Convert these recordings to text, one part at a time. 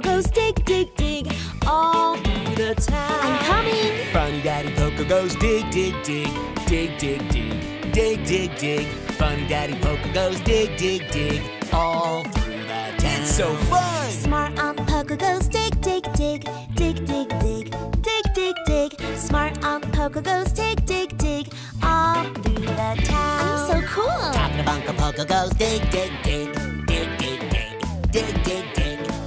Poco goes dig, dig, dig all through the town. I'm coming! Funny Daddy Poco goes dig, dig, dig, dig, dig, dig, dig, dig, dig. Funny Daddy Poco goes dig, dig, dig all through the town. It's so fun! Smart Aunt Poco goes dig, dig, dig, dig, dig, dig, dig, dig, dig. Smart Aunt Poco goes dig, dig, dig all through the town. I'm so cool! Talking about Poco goes dig, dig, dig, dig, dig, dig, dig, dig, dig.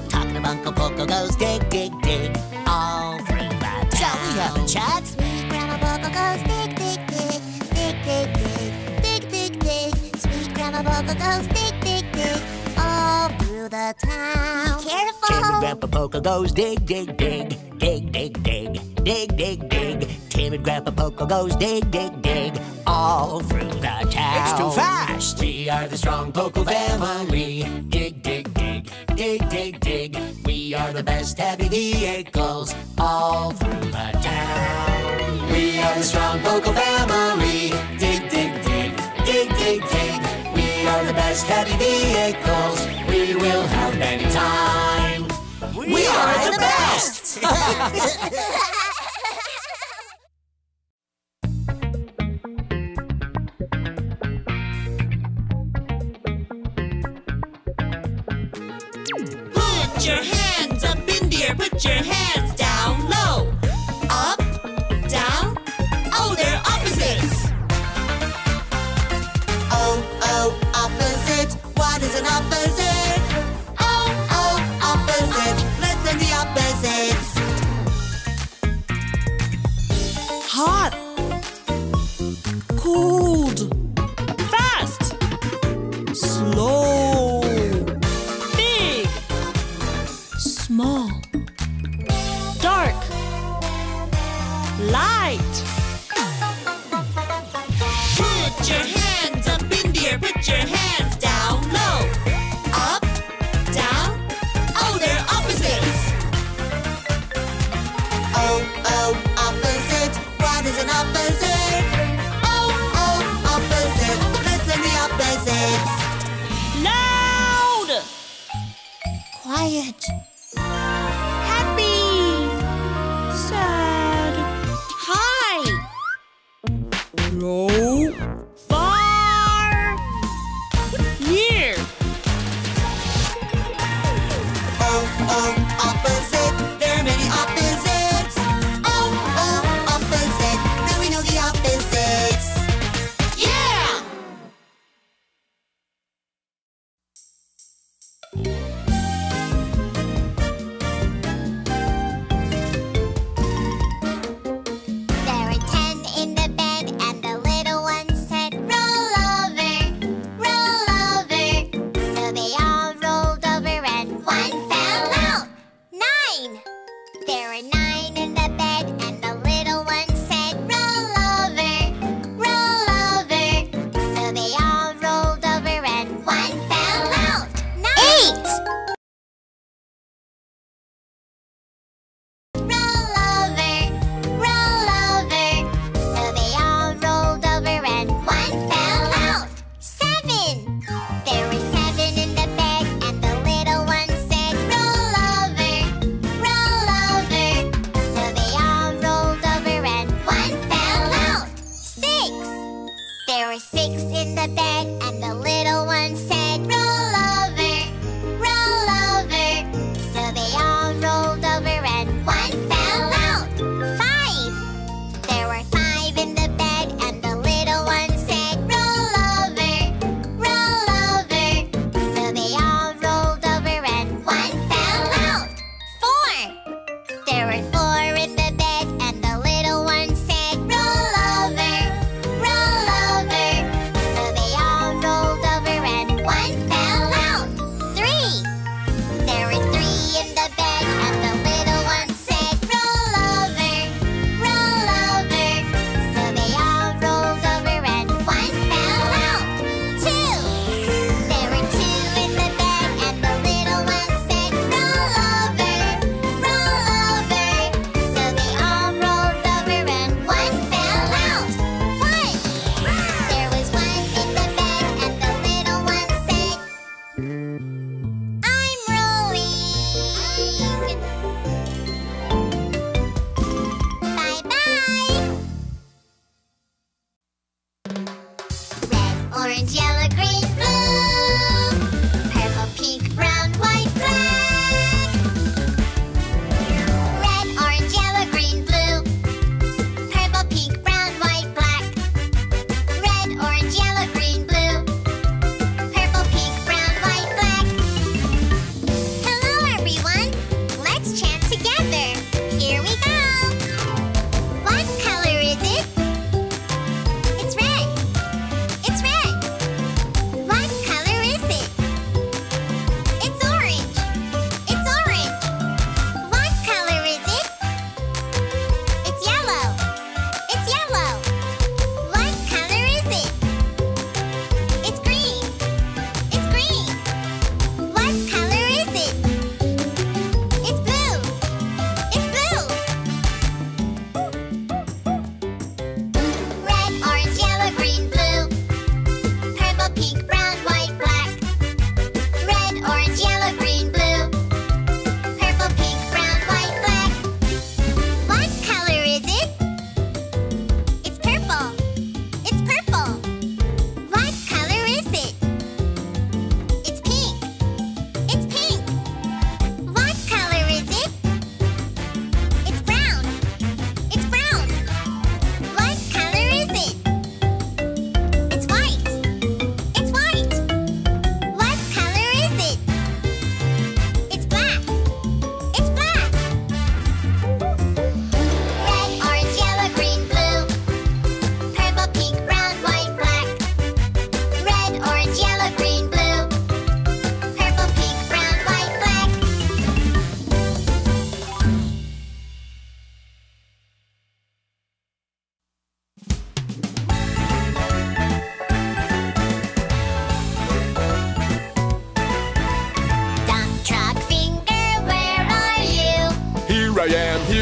Talking about Poco goes dig, dig, dig all through the town. Shall we have a chat? Sweet Grandma Poco goes dig, dig, dig, dig, dig, dig, dig, dig, dig. Sweet Grandma Poco goes dig, dig, dig all through the town. Be careful! Timmy Grandpa Poco goes dig, dig, dig, dig, dig, dig, dig, dig, dig. Timmy Grandpa Poco goes dig, dig, dig all through the town. It's too fast! We are the Strong Poco family. Dig, dig, dig, dig, dig, dig. We are the best heavy vehicles all through the town. We are the Strong Poco family. Dig, dig, dig, dig, dig, dig. We are the best heavy vehicles. We will have many time. We are the best! Put your hands up in the air, put your hands down low. Up, down, oh, they're opposites. Oh, oh, opposite, what is an opposite? Oh, oh, opposite, let's learn the opposites. Hot, cold, fast, slow. Small, dark, light. Put your hands up in the air, put your hands down low. Up, down, oh, they're opposites. Oh, oh, opposite, what is an opposite? Oh, oh, opposite, let's learn the opposites. Loud, quiet. Eight!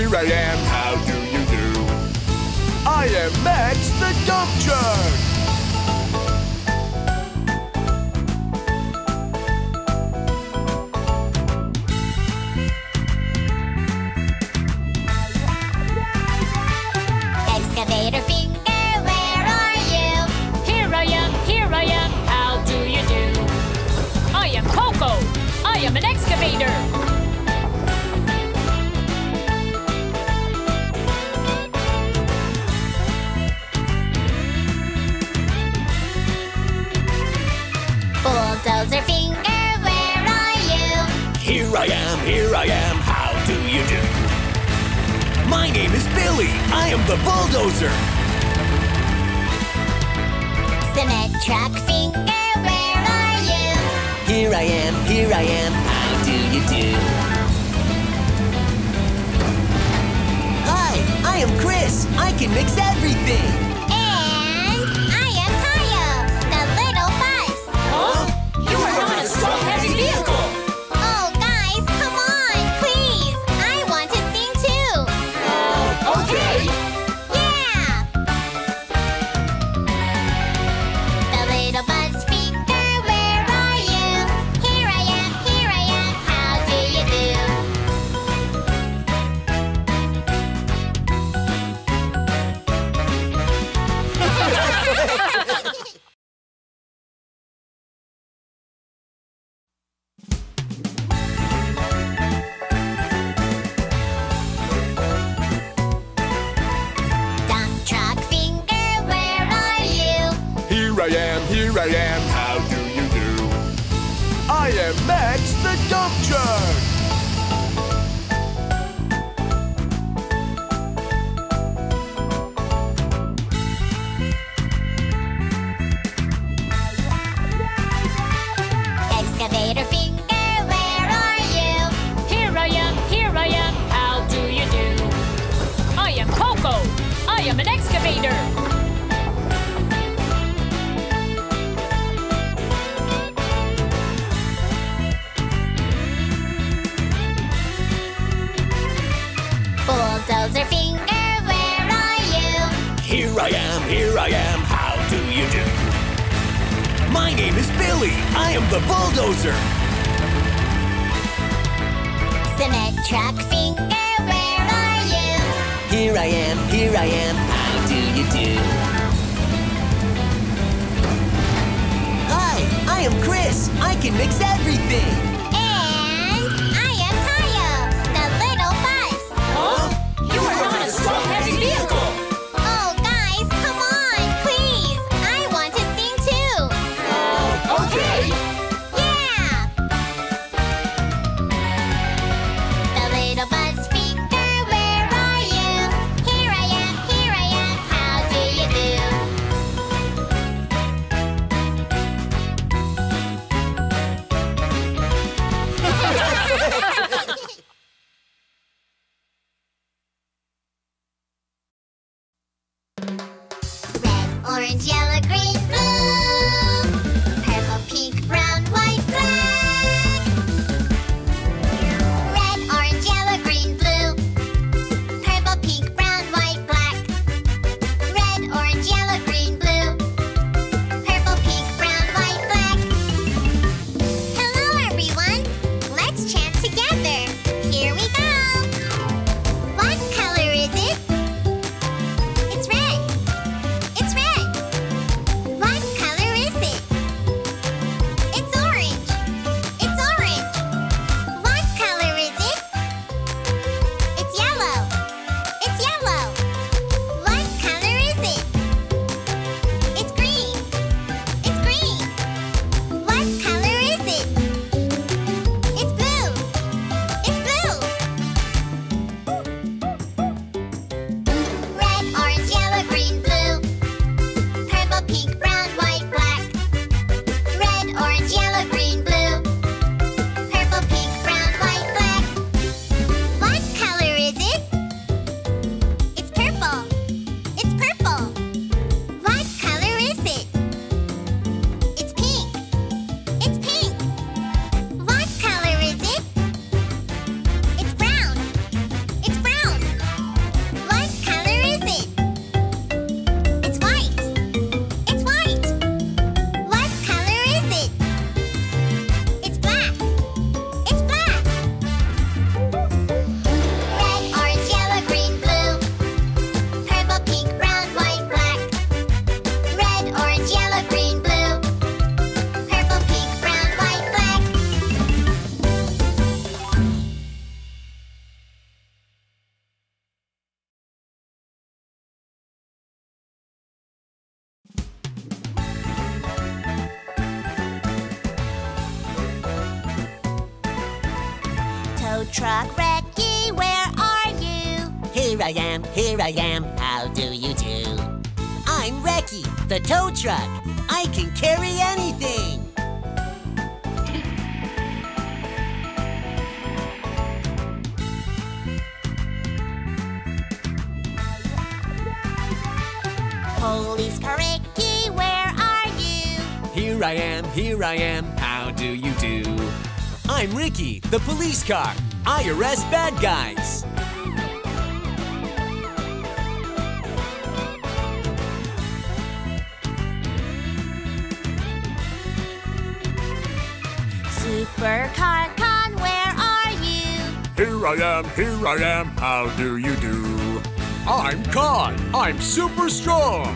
Here I am, how do you do? I am Max the Dump Truck! I am an excavator! Bulldozer finger, where are you? Here I am, how do you do? My name is Billy, I am the bulldozer! Cement truck finger, where are you? Here I am, how do you do? Hi, I am Chris, I can mix everything! And I am Kyle, the little bus! Huh? You are not a strong heavy vehicle! Oh guys, come on, please! I want to sing too! Okay! Yeah! The little bus finger, where are you? Here I am, how do you do? Dump truck finger, where are you? Here I am, how do you do? I am Max the Dump Truck! Excavator finger, where are you? Here I am, how do you do? I am Poco, I am an excavator! Bulldozer finger, where are you? Here I am, how do you do? My name is Billy, I am the bulldozer! Cement truck finger, where are you? Here I am, how do you do? Hi, I am Chris, I can mix everything! And I am Kyle, the little bus! Huh? You are not a strong heavy vehicle! Oh guys, come on, please! I want to sing too! Okay! Yeah! The little bus finger, where are you? Here I am, how do you do? food truck. Ricky, where are you? Here I am, how do you do? I'm Ricky, the tow truck. I can carry anything. Police car Ricky, where are you? Here I am, how do you do? I'm Ricky, the police car. I arrest bad guys. Supercar Con, where are you? Here I am, how do you do? I'm Con. I'm super strong.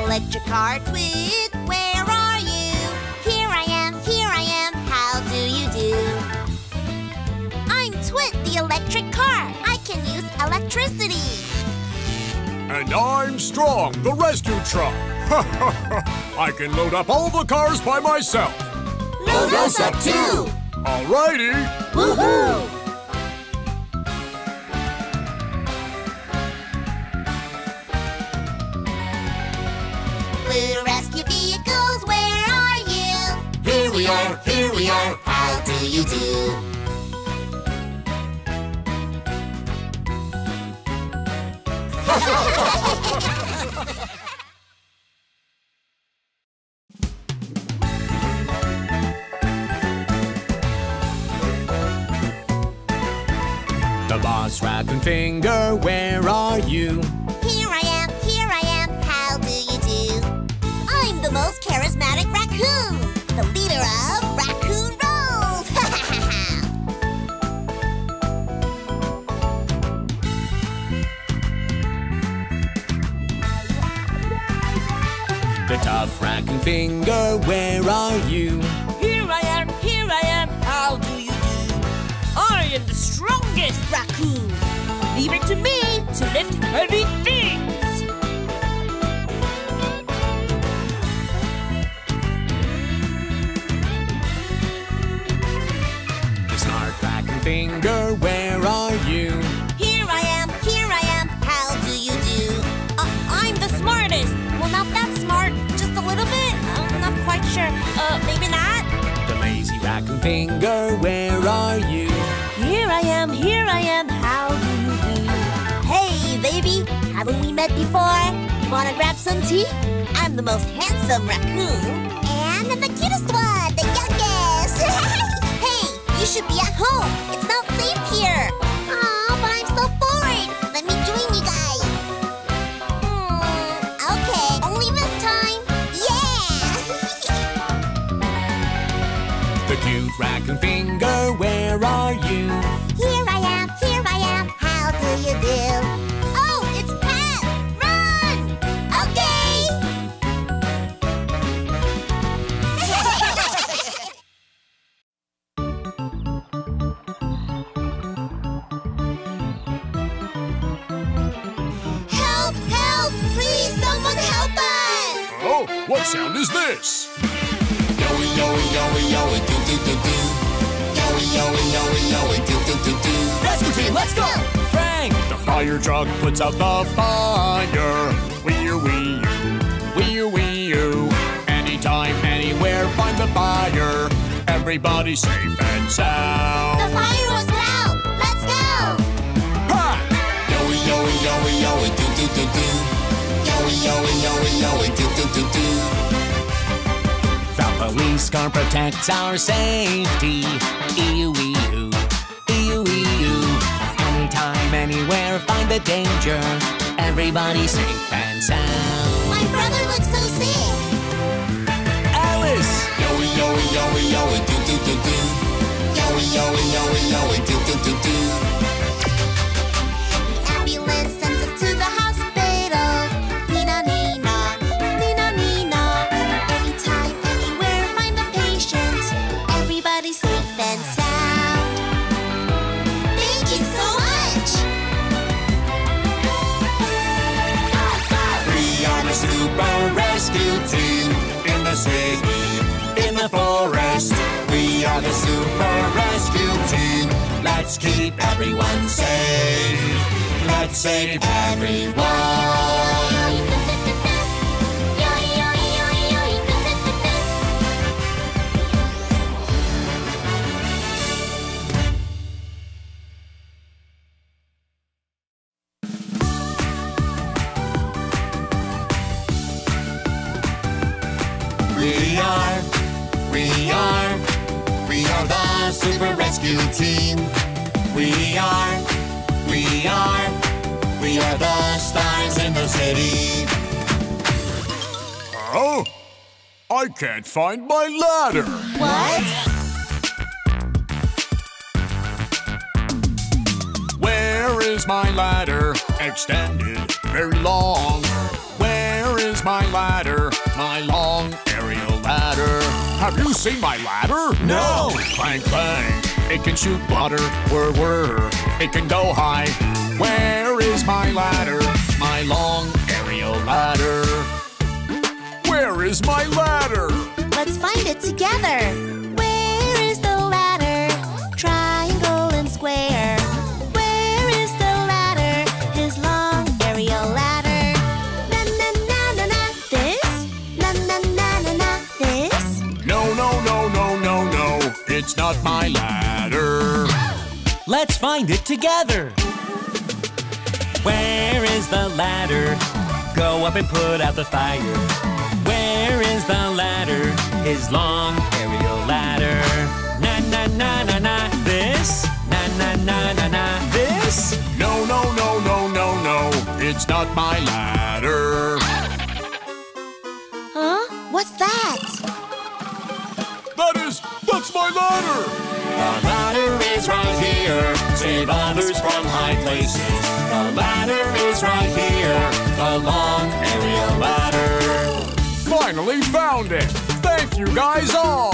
Electric car Twit, where are you? Here I am, how do you do? I'm Twit, the electric car. I can use electricity. And I'm Strong, the rescue truck. I can load up all the cars by myself. Load us up too. Alrighty. Woohoo! Here we are, how do you do? The boss raccoon finger, where are you? Here I am, how do you do? I'm the most charismatic raccoon, the leader of Raccoon Rolls! The tough raccoon finger, where are you? Here I am, how do you do? I am the strongest raccoon! Leave it to me to lift heavy things! Finger, where are you? Here I am, how do you do? I'm the smartest! Well, not that smart, just a little bit. I'm not quite sure. Maybe not? The lazy raccoon finger, where are you? Here I am, how do you do? Hey, baby, haven't we met before? You wanna grab some tea? I'm the most handsome raccoon. And the cutest one, the youngest! You should be at home. It's not safe here. Aw, but I'm so bored. Let me join you guys. Okay, only this time. Yeah! The cute raccoon finger, where are you? Here I am, how do you do? Oh, it's Pat! Run! Okay! What sound is this? Yoey, yoey, yoey, yoey, do, do, do, do. Yoey, yoey, yoey, yoey, do, do, do, do. Rescue team, let's go! Frank! The fire truck puts out the fire. Wee-oo, wee-oo, wee-oo, wee-oo. Anytime, anywhere, find the fire. Everybody safe and sound. The fire was loud! Let's go! Ha! Yoey, yoey, yoey, yoey, do, do, do, do. The police car protects our safety. Ee-oo-ee-oo, ee-oo-ee-oo. Anytime, anywhere, find the danger. Everybody safe and sound. My brother looks so sick. Alice! Yoey, yoey, yoey, yoey, do do do do. Yoey, yoey, yoey, yoey, do do do do. The ambulance sends us to the hospital. Rescue team, in the city, in the forest, we are are the super rescue team. Let's keep everyone safe. Let's save everyone. We are the super rescue team. We are the stars in the city. Oh, I can't find my ladder. What? Where is my ladder? Extended, very long. Where is my ladder? My long aerial ladder. Have you seen my ladder? No! Bang, bang. It can shoot water. Whir, whir. It can go high. Where is my ladder? My long aerial ladder. Where is my ladder? Let's find it together. Where is the ladder? Triangle and square. Where is the ladder? His long aerial ladder. Na-na-na-na-na this. Na-na-na-na-na this. No, it's not my ladder. Let's find it together. Where is the ladder? Go up and put out the fire. Where is the ladder? His long aerial ladder. Na-na-na-na-na this. Na-na-na-na-na this. No, it's not my ladder. Huh? What's that? That's my ladder! The ladder is right here. Save others from high places. The ladder is right here. The long aerial ladder. Finally found it! Thank you guys all!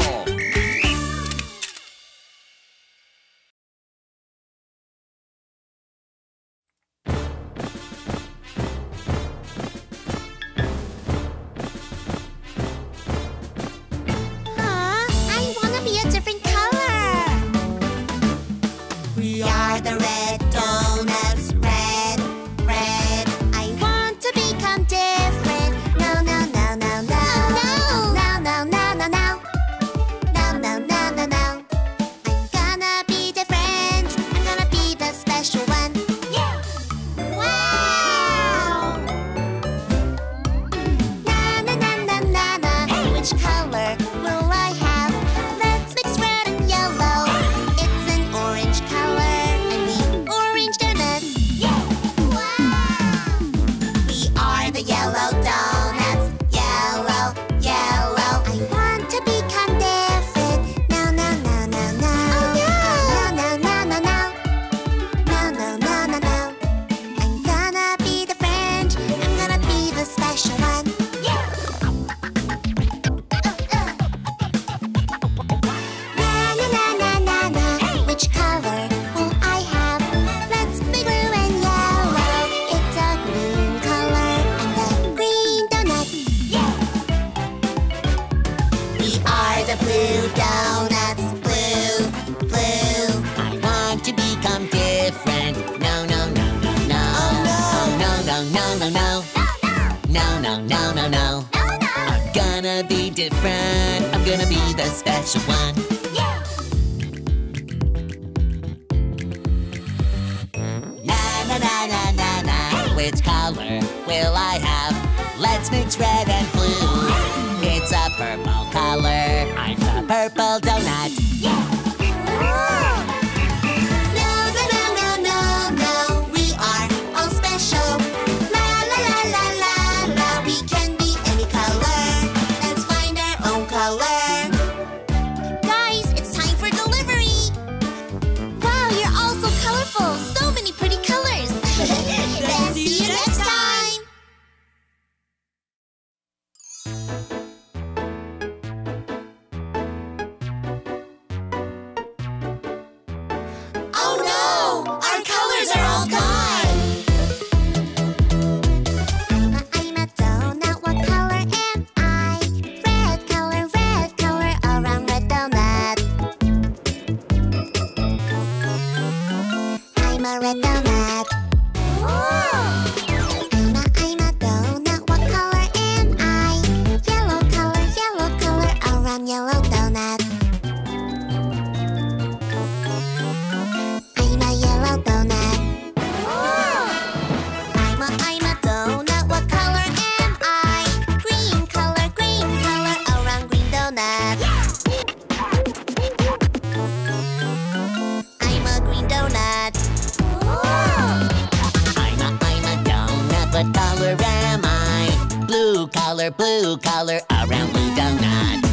collar, blue collar, around blue donut.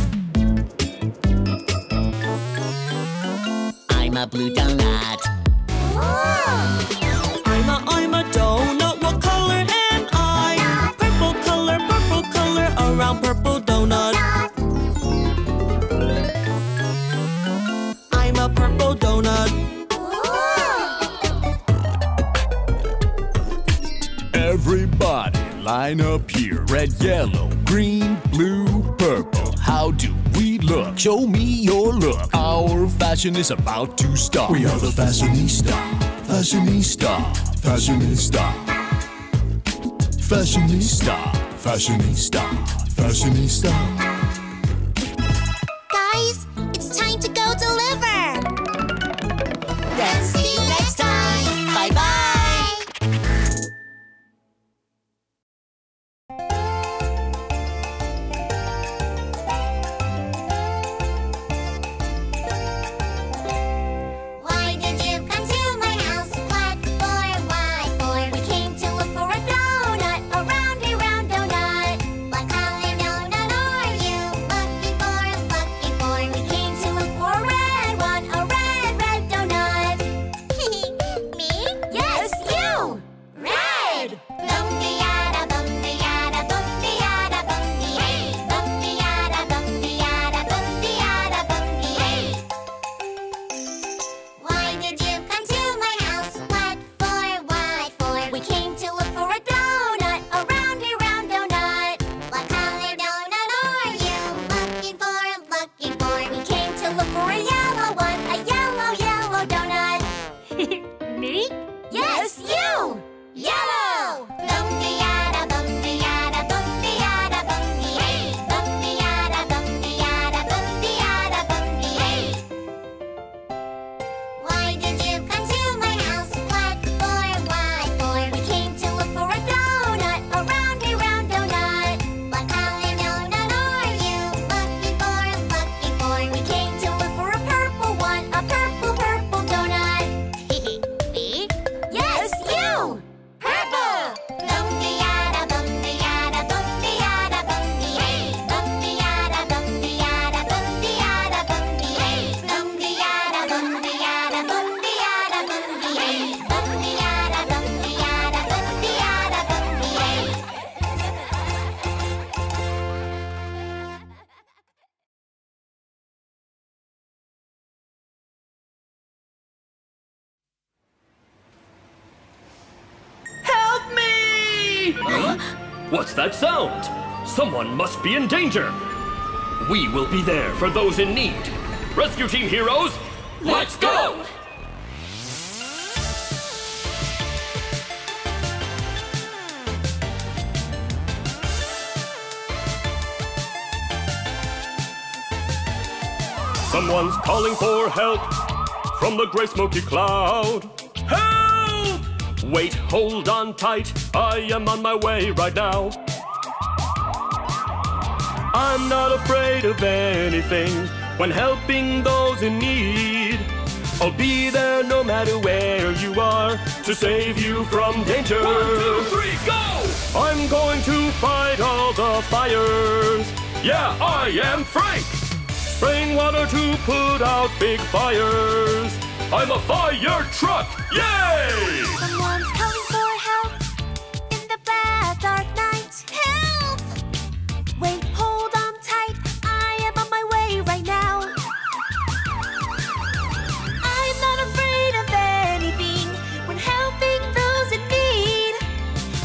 I'm a blue donut. Whoa. I'm a donut. What color am I? Donut. Purple color, around purple donut. Donut. I'm a purple donut. Everybody, line up here. Red, yellow, green, blue, purple. How do we look? Show me your look. Our fashion is about to start. We are the fashionista, fashionista, fashionista. Fashionista, fashionista, fashionista. Guys, it's time to go deliver. Let's see you next time. Bye-bye. What's that sound? Someone must be in danger. We will be there for those in need. Rescue Team Heroes, let's go! Someone's calling for help from the gray smoky cloud. Wait, hold on tight, I am on my way right now. I'm not afraid of anything when helping those in need. I'll be there no matter where you are to save you from danger. 1, 2, 3, go! I'm going to fight all the fires. Yeah, I am Frank! Spraying water to put out big fires. I'm a fire truck! Yay! Someone's calling for help in the bad dark night. Help! Wait, hold on tight. I am on my way right now. I'm not afraid of anything when helping those in need.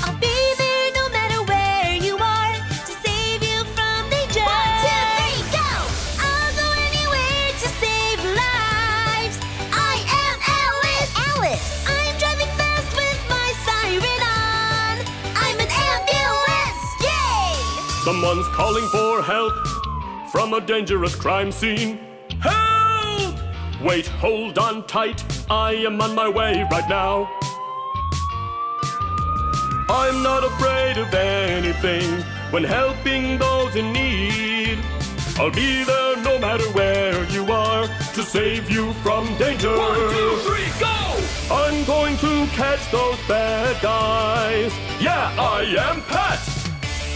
I'll be there no matter where you are to save you from danger. 1, 2, 3, go! I'll go anywhere to save lives. I'm driving fast with my siren on. I'm an ambulance, yay! Someone's calling for help from a dangerous crime scene. Help! Wait, hold on tight. I am on my way right now. I'm not afraid of anything when helping those in need. I'll be there no matter where you are to save you from danger. 1, 2, 3, go! I'm going to catch those bad guys. Yeah, I am Pat.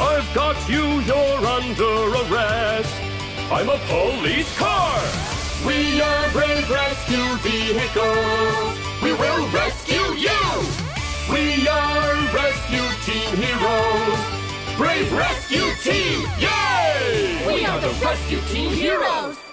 I've got you, you're under arrest. I'm a police car. We are brave rescue vehicles. We will rescue you. We are rescue team heroes. Brave rescue team, yay! We are the rescue team heroes.